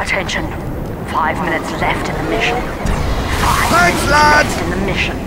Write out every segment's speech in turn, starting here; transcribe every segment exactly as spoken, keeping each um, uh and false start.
Attention. Five minutes left in the mission. Five Thanks, minutes lads. left in the mission.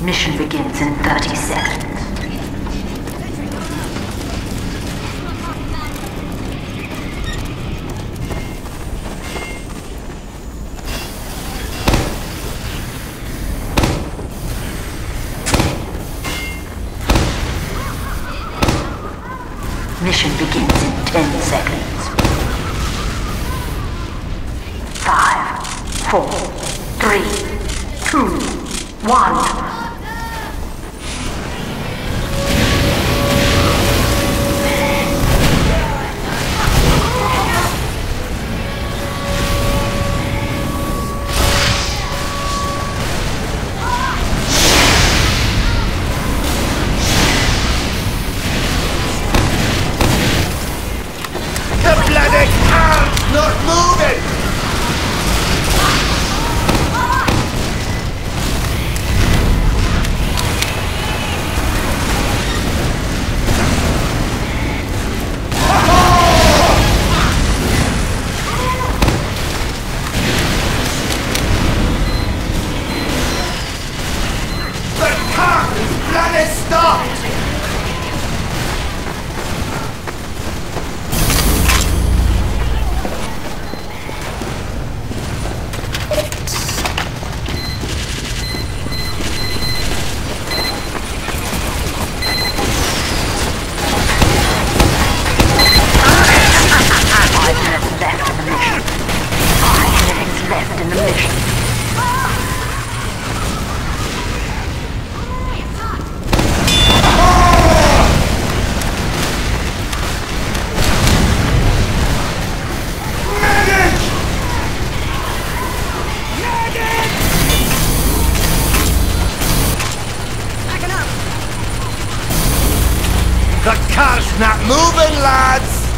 Mission begins in thirty seconds. Mission begins in ten seconds. Five, four, three, two, one. The car's not moving, lads!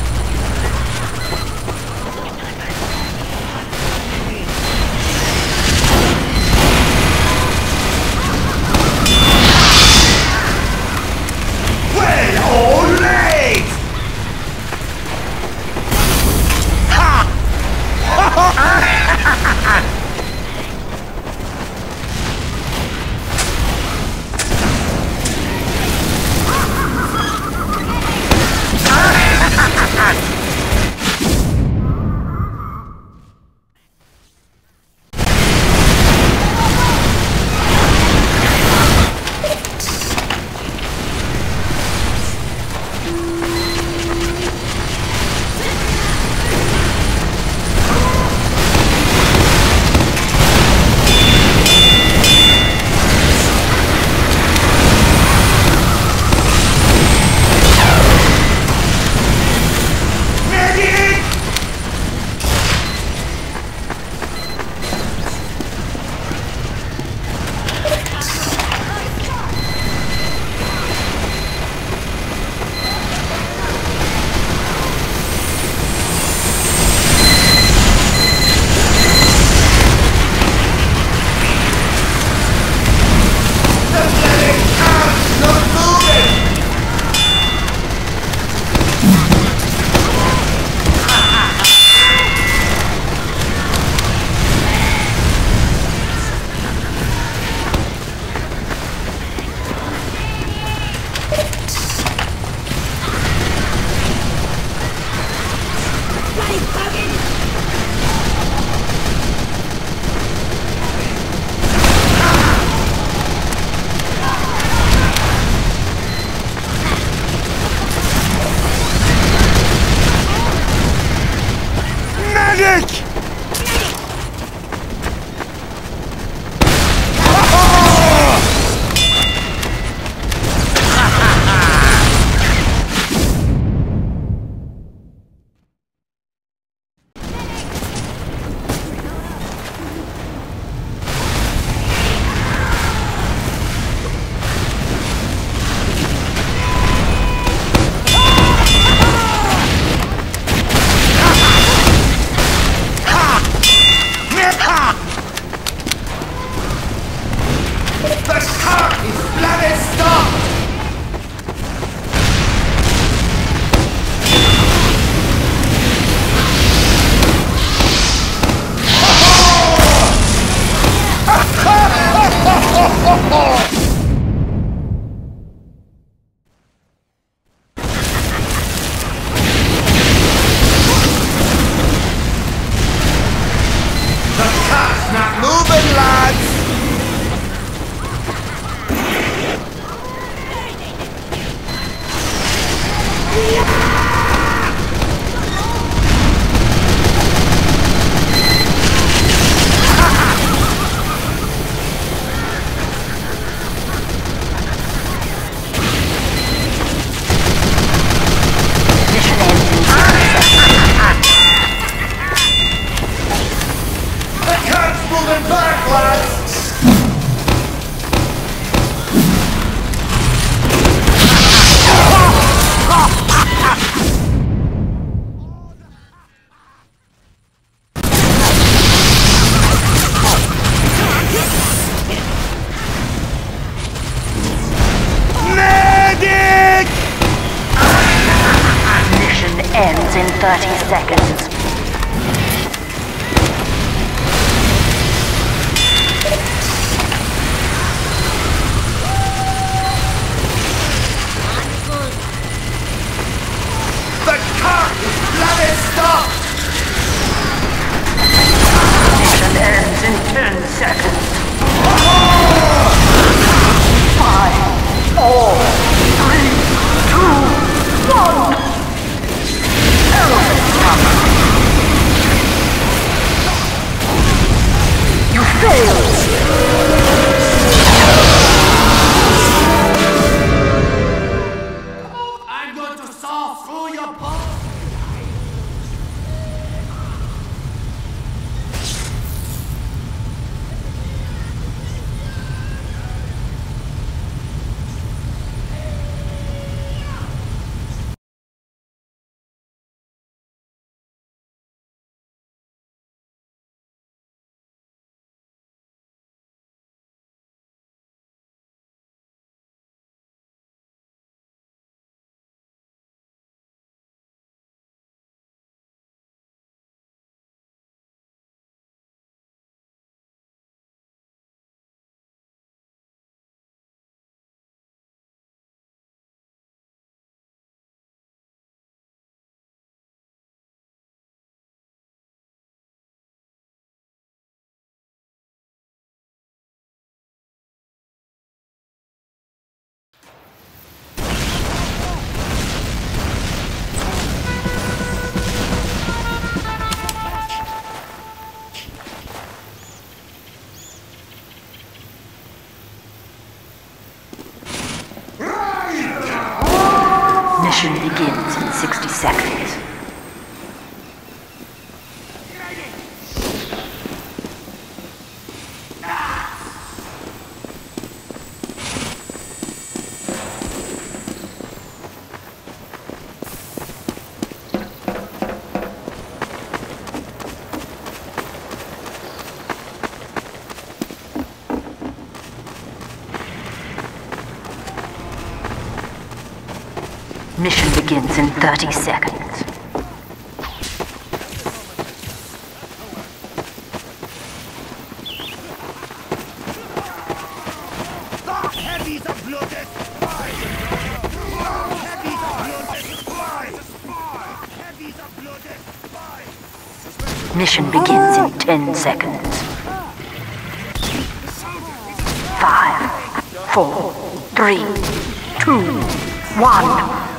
We're all late! Ha! Ha ha! Ends in thirty seconds. The car is bloody stopped! Mission ends in ten seconds. Five, four, three, two, one! You failed! I'm going to saw through your paw! Ignition begins in sixty seconds. Mission begins in thirty seconds. Mission begins in ten seconds. Five, four, three, two, one.